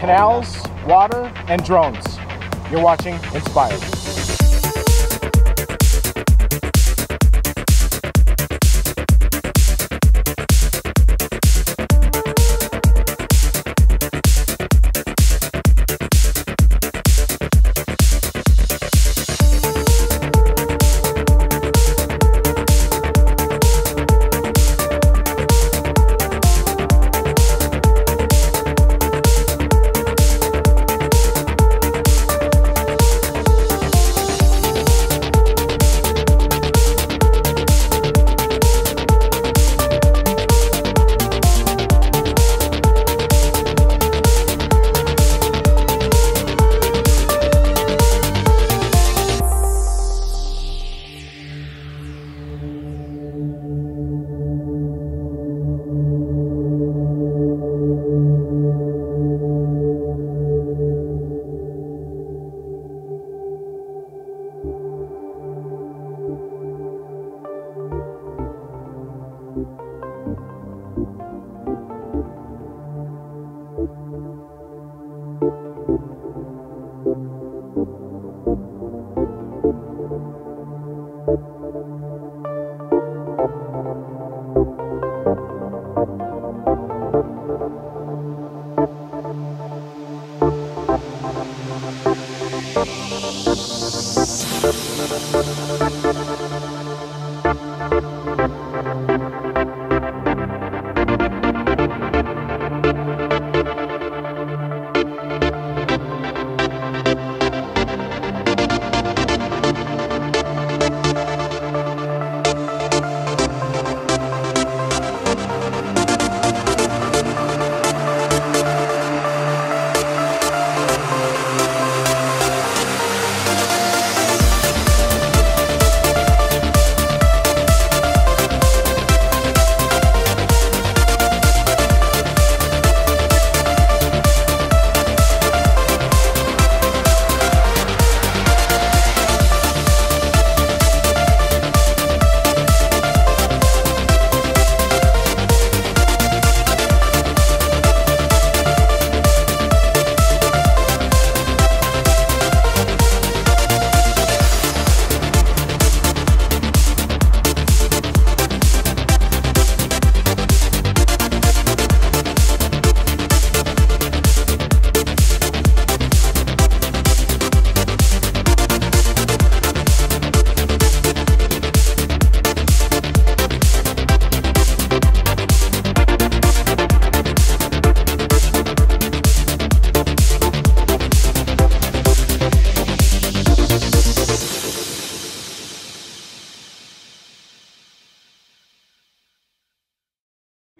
canals, water, and drones. You're watching Inspire.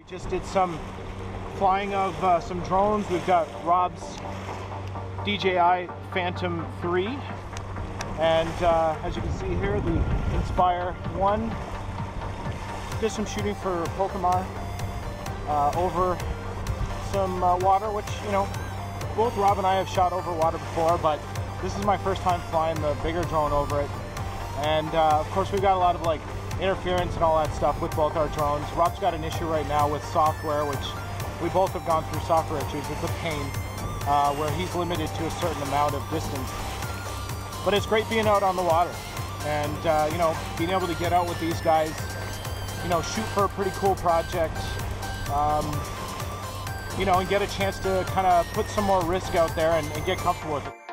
Just did some flying of some drones. We've got Rob's DJI Phantom 3, and as you can see here, the Inspire 1. Did some shooting for POCOMAR over some water, which, you know, both Rob and I have shot over water before, but this is my first time flying the bigger drone over it. And of course, we've got a lot of like interference and all that stuff with both our drones. Rob's got an issue right now with software, which we both have gone through software issues. It's a pain where he's limited to a certain amount of distance. But it's great being out on the water and, you know, being able to get out with these guys, you know, shoot for a pretty cool project, you know, and get a chance to kind of put some more risk out there and get comfortable with it.